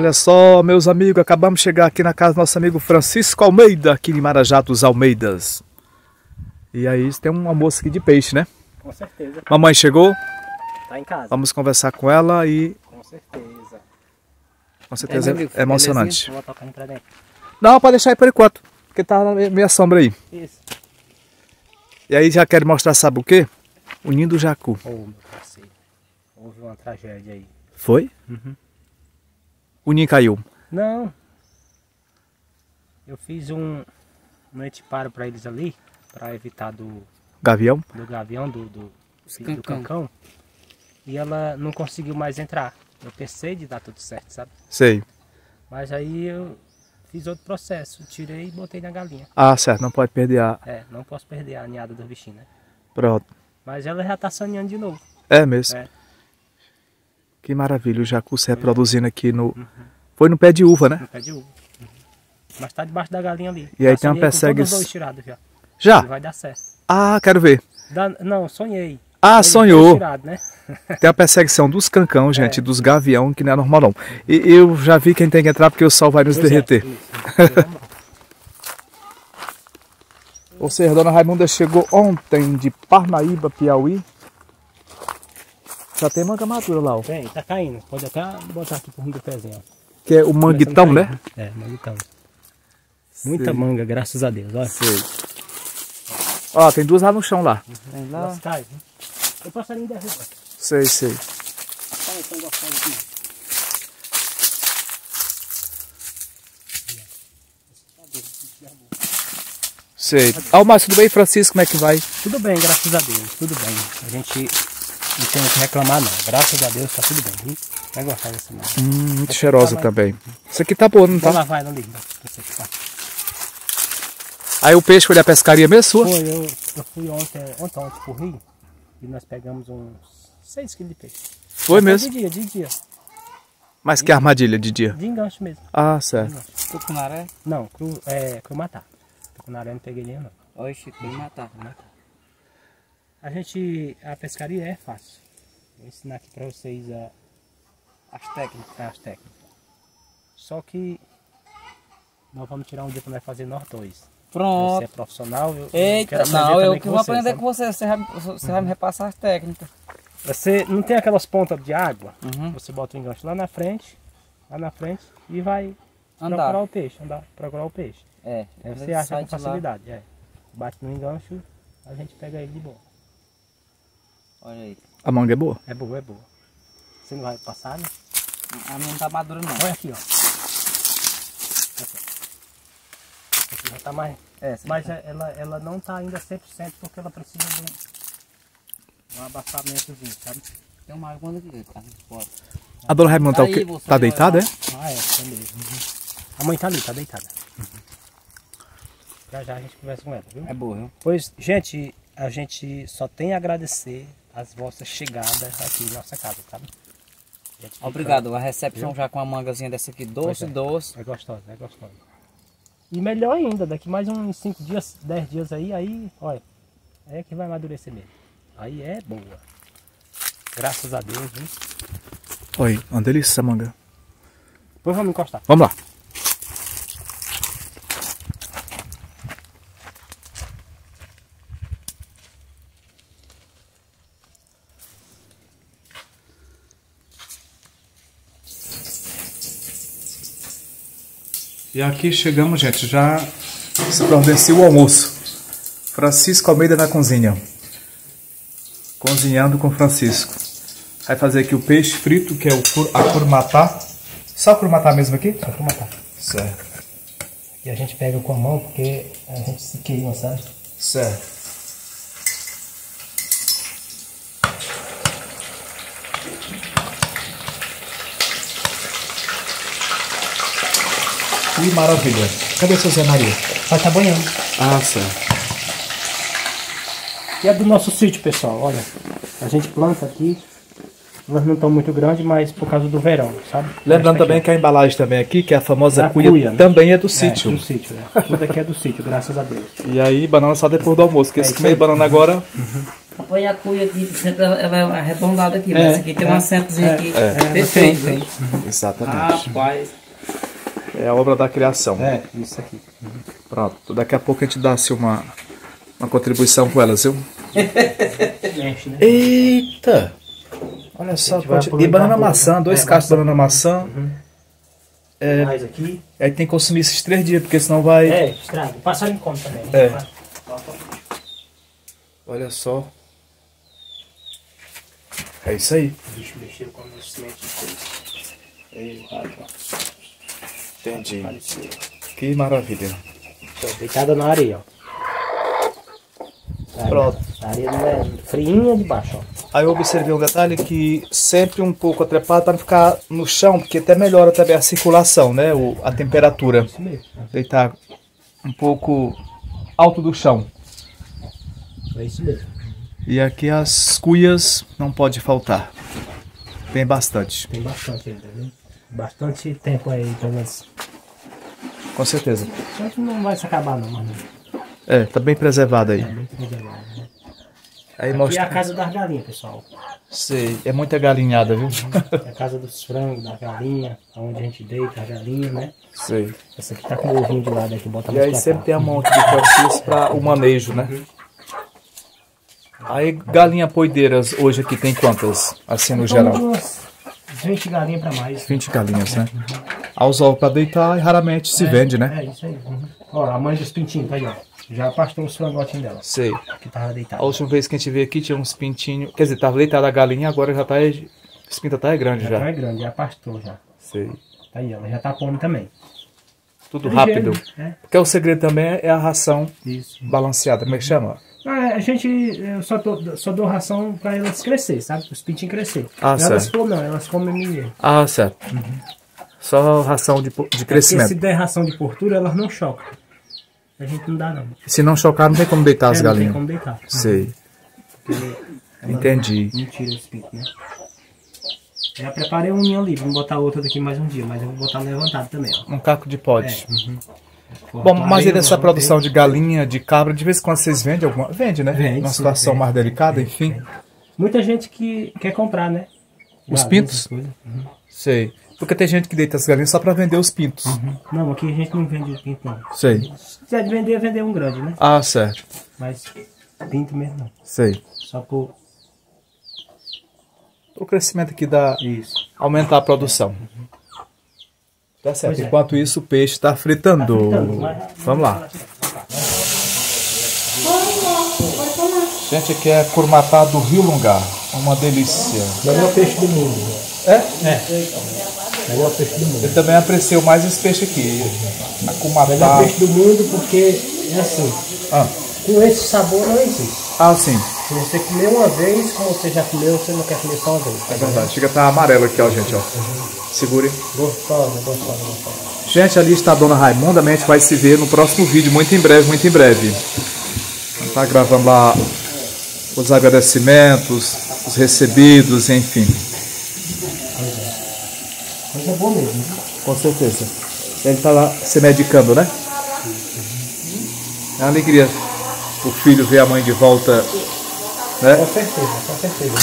Olha só, meus amigos, acabamos de chegar aqui na casa do nosso amigo Francisco Almeida, aqui em Marajá dos Almeidas. E aí tem um almoço aqui de peixe, né? Com certeza. Mamãe chegou? Tá em casa. Vamos conversar com ela e... Com certeza. Com certeza é emocionante. Vou tocar pra dentro. Não, pode deixar aí por enquanto, porque tá na minha sombra aí. Isso. E aí já quero mostrar, sabe o quê? O ninho do jacu. Oh, meu parceiro. Houve uma tragédia aí. Foi? Uhum. O ninho caiu? Não. Eu fiz um anteparo para eles ali, para evitar do... Gavião? Do gavião, do cancão. E ela não conseguiu mais entrar. Eu pensei de dar tudo certo, sabe? Sei. Mas aí eu fiz outro processo. Tirei e botei na galinha. Ah, certo. Não pode perder a... É, não posso perder a ninhada dos bichinhos, né? Pronto. Mas ela já tá saneando de novo. É mesmo? É. Que maravilha, o jacu se reproduzindo aqui no... Uhum. Foi no pé de uva, né? No pé de uva. Uhum. Mas tá debaixo da galinha ali. E aí tem uma persegue... Os dois tirados já. Já? E vai dar certo. Ah, quero ver. Não, sonhei. Ah, sonhou. Tirado, né? Tem a perseguição dos cancão, gente, é. Dos gavião, que não é normal não. E eu já vi quem tem que entrar, porque o sol vai nos derreter. É. Ou seja, a Dona Raimunda chegou ontem de Parnaíba, Piauí. Já tem manga madura lá, ó. Tem, tá caindo. Pode até botar aqui por um do pezinho, ó. Que é o manguitão, né? É, manguitão. Sei. Muita manga, graças a Deus, ó. Sei. Ó, tem duas lá no chão, lá. Tem lá. Elas caem, né? Eu passarinho derruba. Sei, sei. Sei. Ó, Márcio, tudo bem, Francisco? Como é que vai? Tudo bem, graças a Deus. Tudo bem. A gente... Não tem o que reclamar, não. Graças a Deus tá tudo bem. Vai gostar dessa massa. Muito cheirosa também. Isso aqui tá boa, não tá? Vai lá, vai, não liga. Aí o peixe foi da pescaria mesmo, sua? Foi, eu fui ontem pro rio e nós pegamos uns 6 kg de peixe. Foi mesmo? De dia. Mas que armadilha de dia? De enganche mesmo. Ah, certo. Tucunaré? Não, Curimatá. Tucunaré não peguei nem, não. Oxe, Curimatá. A pescaria é fácil. Vou ensinar aqui para vocês as técnicas. Só que nós vamos tirar um dia para nós fazer nós dois. Pronto. Você é profissional, eu quero aprender. Não, eu que vou aprender com você. Você vai me repassar as técnicas. Você não tem aquelas pontas de água? Uhum. Você bota o enganche lá na frente e vai procurar o peixe. É. Aí você acha com facilidade. É. Bate no enganche, a gente pega ele de boa. Olha aí. A manga é boa? É boa, é boa. Você não vai passar, né? A minha não tá madura, não. Olha aqui, ó. Aqui já tá mais... Mas tá. Ela não tá ainda 100% porque ela precisa de um abafamentozinho, sabe? Tem uma água aqui, tá? A Dona Raimunda tá o quê? Tá deitada, é? Ah, é, tá mesmo. Uhum. A mãe tá ali, tá deitada. Uhum. Já a gente conversa com ela, viu? É boa, viu? Pois, gente, a gente só tem a agradecer as vossas chegadas aqui em nossa casa, sabe? Obrigado, a recepção já com a mangazinha dessa aqui, doce. É gostosa, é gostosa. E melhor ainda, daqui mais uns 5 dias, 10 dias aí, olha, é que vai amadurecer mesmo. Aí é boa. Graças a Deus, viu? Olha, uma delícia essa manga. Depois vamos encostar. Vamos lá. E aqui chegamos, gente, já se providenciou o almoço. Francisco Almeida na cozinha. Cozinhando com Francisco. Vai fazer aqui o peixe frito, que é a curimatá. Só curimatá mesmo aqui? Só curimatá. Certo. E a gente pega com a mão, porque a gente se queima, sabe? Certo. Que maravilha. Cadê o Seu Zé Maria? Vai estar banhando. Ah, certo. E é do nosso sítio, pessoal. Olha, a gente planta aqui. Elas não estão muito grandes, mas por causa do verão, sabe? Lembrando também que a embalagem também aqui, que é a famosa cuia, também é do sítio. É do sítio, né? Tudo aqui é do sítio, graças a Deus. E aí, banana só depois do almoço, porque se comer banana agora... Uhum. põe a cuia aqui, sempre ela é arredondada aqui, mas aqui tem um acentozinho aqui. Perfeito. Exatamente. Rapaz. É a obra da criação. É, isso aqui. Pronto, daqui a pouco a gente dá assim uma contribuição com elas, viu? Eita! Olha só, e banana maçã, 2 cachos de banana maçã. É, mais aqui. Aí tem que consumir esses 3 dias, porque senão vai... É, estraga. Passarinho come também. É. Olha só. É isso aí. Bicho mexeu com os sementes de coisa. Entendi. Que maravilha. Deitada na areia, ó. Pronto. A areia não é friinha de baixo, ó. Aí eu observei um detalhe que sempre um pouco atrepado para não ficar no chão, porque até melhora também a circulação, né? A temperatura. Isso mesmo. Deitar um pouco alto do chão. É isso mesmo. E aqui as cuias não pode faltar. Tem bastante. Tem bastante ainda, viu? Bastante tempo aí, talvez. Com certeza. Não vai se acabar não, mano. É, tá bem preservado aí. É, bem preservado, né? Aí mostra... é a casa das galinhas, pessoal. Sei, é muita galinhada, viu? É a casa dos frangos, da galinha, onde a gente deita a galinha, né? Sei. Essa aqui tá com o ovinho de lado aqui, bota. E aí sempre tem a mão aqui de Francisco para o manejo, né? Uhum. Aí galinha poideiras hoje aqui tem quantas, assim no geral? 20 galinhas para mais. 20 galinhas, né? Aos ovos para deitar e raramente se vende, né? É isso aí. Uhum. Olha, a mãe dos pintinhos, tá aí, ó. Já pastou os frangotinhos dela. Sei. Que tava deitada. A última vez que a gente veio aqui tinha uns pintinhos, quer dizer, tava deitada a galinha, agora já tá, os pintos tá grande já. Já tá grande, já pastou já. Sei. Tá aí, ela já tá pondo também. Tudo rápido. É. Porque o segredo também é a ração balanceada, como é que chama? Ah, a gente, eu só dou ração para elas crescer, sabe? Os pintinhos crescer. Ah, certo. Elas comem, não, elas comem mineiro. Ah, certo. Uhum. Só ração de crescimento. Porque se der ração de portura, elas não chocam. A gente não dá, não. Se não chocar, não tem como deitar as galinhas. Não tem como deitar. Sei. Entendi. Não tira os pintos, né? Eu já preparei um ninho ali, vamos botar outra daqui mais um dia, mas eu vou botar levantado também, ó. Um caco de pote. É. Uhum. Bom, mas aí dessa produção de galinha, de cabra, de vez em quando vocês vendem alguma? Vende, né? Vende, uma situação mais delicada, enfim. Vende. Muita gente que quer comprar, né? Os pintos? Uhum. Sei. Porque tem gente que deita as galinhas só para vender os pintos. Uhum. Não, aqui a gente não vende os pintos, não. Sei. Se quiser vender, vender um grande, né? Ah, certo. Mas pinto mesmo não. Sei. Só por... o crescimento aqui dá... Isso. Aumentar a produção. Uhum. Tá certo. Pois enquanto isso, o peixe está fritando. Vamos lá. Gente, aqui é Curimatá do Rio Lungar. Uma delícia. É o melhor peixe do mundo. É? É. É o melhor peixe do mundo. Eu também aprecio mais esse peixe aqui. A Curimatá. É o melhor peixe do mundo porque é assim. Ah. Com esse sabor não existe. Ah, sim. Se você comer uma vez, como você já comeu, você não quer comer só uma vez. É verdade. Chega a estar amarelo aqui, ó, gente, ó. Uhum. Segure. Gostosa, gostosa, gostosa. Gente, ali está a Dona Raimunda, mas a gente vai se ver no próximo vídeo, muito em breve, muito em breve. Tá gravando lá os agradecimentos, os recebidos, enfim. Mas é bom mesmo. Com certeza. Ele está lá se medicando, né? É uma alegria o filho ver a mãe de volta, né? Com certeza, com certeza.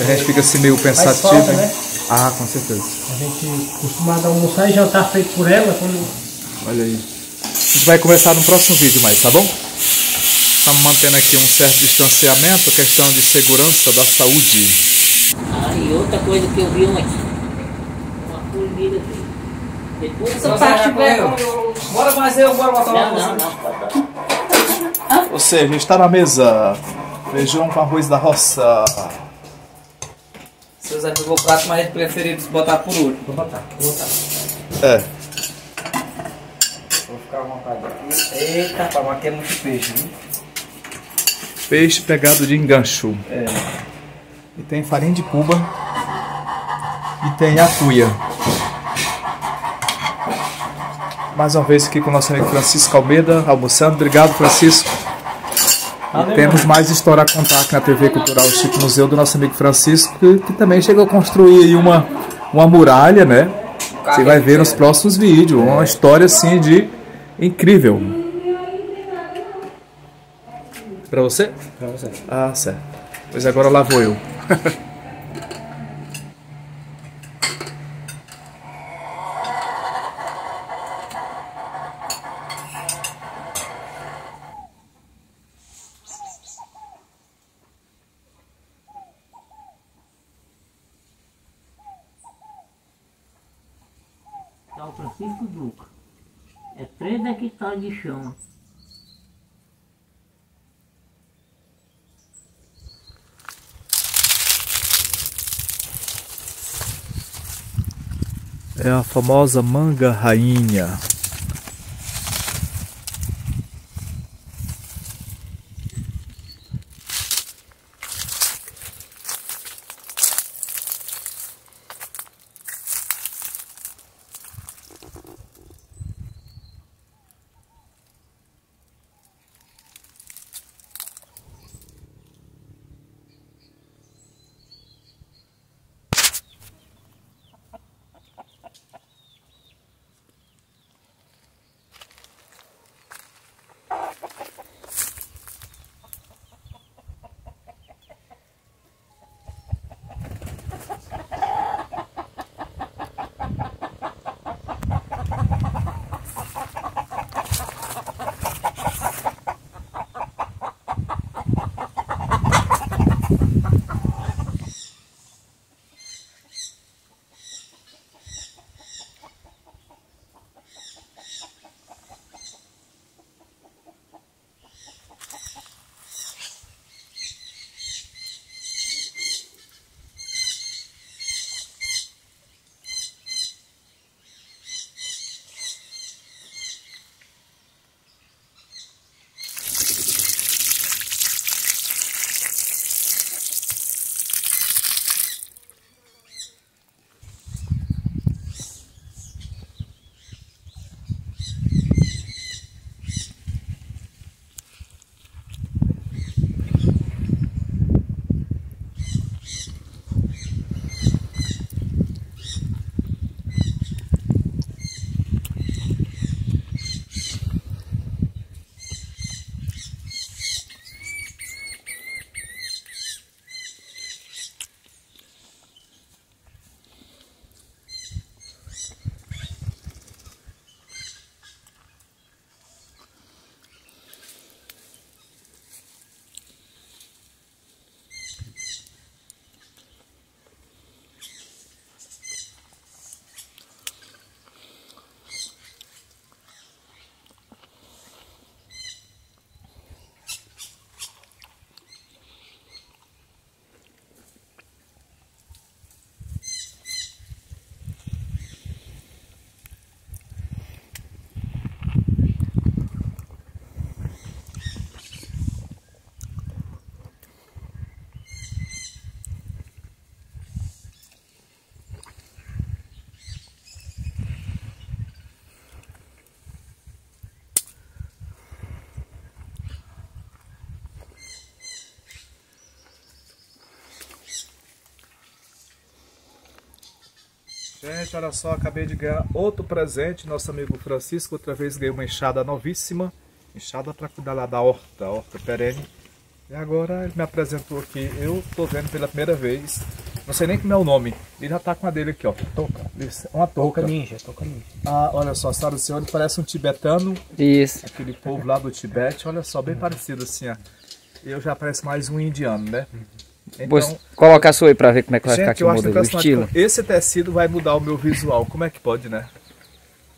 A gente fica assim meio pensativo. Mas falta, né? Ah, com certeza. A gente costumava almoçar e jantar feito por ela. Quando... Olha aí. A gente vai começar no próximo vídeo mais, tá bom? Estamos mantendo aqui um certo distanciamento, questão de segurança da saúde. Ah, e outra coisa que eu vi ontem. Uma polida aqui. Depois essa parte veio. Bora mais eu, bora botar uma coisa. Não. Ou seja, a gente está na mesa. Feijão com arroz da roça. Seus advogados mais preferidos botar por último. Vou botar. É. Vou ficar à vontade aqui. Eita, pá, mas aqui é muito peixe, viu? Peixe pegado de engancho. É. E tem farinha de puba. E tem a cuia. Mais uma vez aqui com o nosso amigo Francisco Almeida, almoçando. Obrigado, Francisco. E temos mais história a contar aqui na TV Cultural Chip Museu do nosso amigo Francisco, que também chegou a construir aí uma muralha, né? Você vai ver nos próximos vídeos. Uma história assim de incrível. Pra você? Pra você. Ah, certo. Pois agora lá vou eu. Francisco Duca. É 3 hectares de chão. É a famosa manga rainha. Gente, olha só, acabei de ganhar outro presente. Nosso amigo Francisco outra vez ganhou uma enxada novíssima. Enxada para cuidar lá da horta, horta perene. E agora ele me apresentou aqui. Eu tô vendo pela primeira vez. Não sei nem como é o nome. Ele já tá com a dele aqui, ó. Touca. Uma touca. Touca ninja. Ah, olha só, sabe o senhor? Ele parece um tibetano. Isso. Aquele povo lá do Tibete. Olha só, bem parecido assim, ó. Eu já pareço mais um indiano, né? Então, vou colocar a sua aí pra ver como é que vai, gente, ficar aqui o modelo, o estilo. Esse tecido vai mudar o meu visual, como é que pode, né?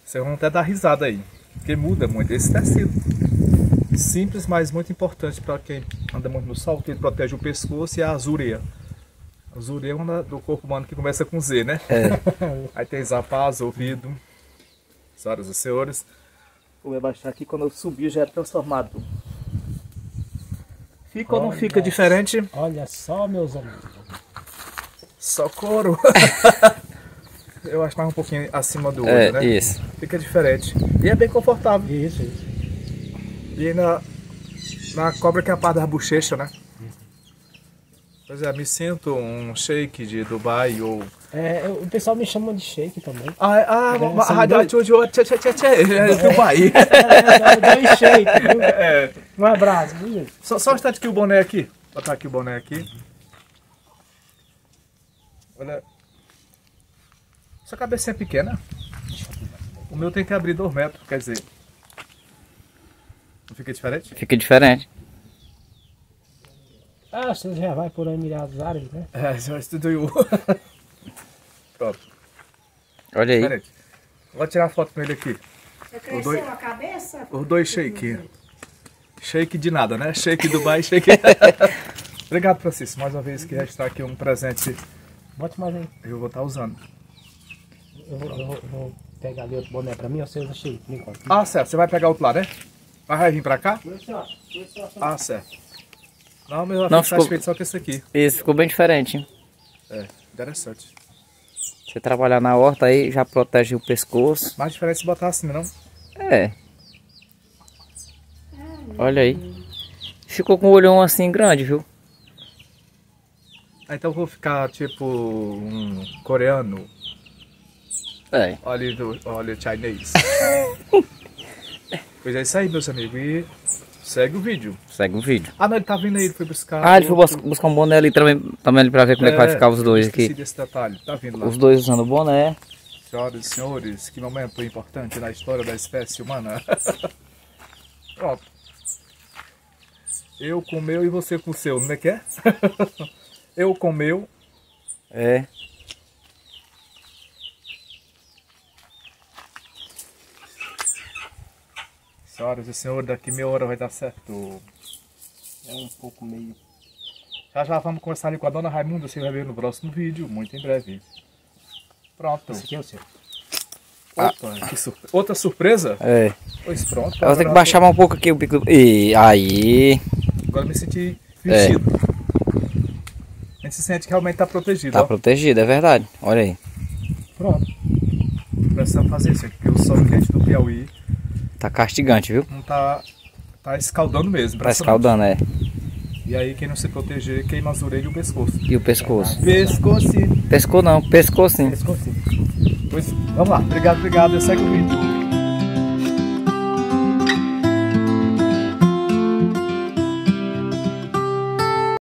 Vocês vão até dar risada aí, porque muda muito esse tecido. Simples, mas muito importante para quem anda muito no sol, que ele protege o pescoço, e a azureia. A azureia é uma do corpo humano que começa com Z, né? É. Aí tem zapaz, ouvido, senhoras e senhores. Vou me abaixar aqui, quando eu subir já era transformado. Fica ou não fica diferente? Olha só, meus amigos. Só couro. Eu acho mais um pouquinho acima do olho, né? Isso. Fica diferente. E é bem confortável. Isso. E na cobra que é a parte da bochecha, né? Pois é, me sinto um shake de Dubai ou... É, o pessoal me chama de shake também. Dubai. Dois shake, viu? Um abraço, viu? Só um instante que o boné aqui. Botar aqui o boné aqui. Olha. Sua cabecinha é pequena. O meu tem que abrir 2 metros, quer dizer. Não fica diferente? Fica diferente. Ah, você já vai por aí mirar as áreas, né? É, já estudou. Pronto. Olha aí. Diferente. Vou tirar a foto com ele aqui. Você cresceu a cabeça? Os dois shake. Shake de nada, né? Shake Dubai, shake... Obrigado, Francisco. Mais uma vez que está aqui um presente. Bote mais aí. Eu vou estar usando. Eu vou pegar ali outro boné pra mim, ou você usa cheio? Ah, certo. Você vai pegar outro lá, né? Vai vir pra cá? Ah, certo. Não, mas eu vou ficar satisfeito só com esse aqui. Isso, ficou bem diferente, hein? É, interessante. Você trabalhar na horta aí, já protege o pescoço. Mais diferente se botar assim, não? É. Olha aí. Ficou com o olhão assim grande, viu? Então eu vou ficar tipo um coreano. É. Olha o chinês. Pois é isso aí, meus amigos. E segue o vídeo. Segue o vídeo. Ah, não, ele tá vindo aí, ele foi buscar. Ah, ele foi buscar um boné ali também pra ver como é que vai ficar os dois aqui. Desse detalhe. Tá vindo lá. Os dois usando o boné. Senhoras e senhores, que momento importante na história da espécie humana. Pronto. Eu com o meu e você com o seu, não é que é? Eu com o meu. É. Senhoras e senhores, daqui meia hora vai dar certo. É um pouco meio. Já vamos conversar ali com a Dona Raimunda, você vai ver no próximo vídeo, muito em breve. Pronto. Esse aqui é o seu. Opa, outra surpresa? É. Pois pronto. Eu vou ter que baixar mais um pouco aqui o bico. E aí. Agora me senti vestido. A gente se sente que realmente está protegido. Está protegido, é verdade. Olha aí. Pronto. Precisamos fazer isso aqui, porque o sol quente do Piauí. Tá castigante, viu? Não tá escaldando mesmo. Tá escaldando, é. E aí quem não se proteger queima as orelhas e o pescoço. E o pescoço. Pescoço. Pescou não, pescoço sim. Pescoço sim. Pois, vamos lá. Obrigado, segue o vídeo.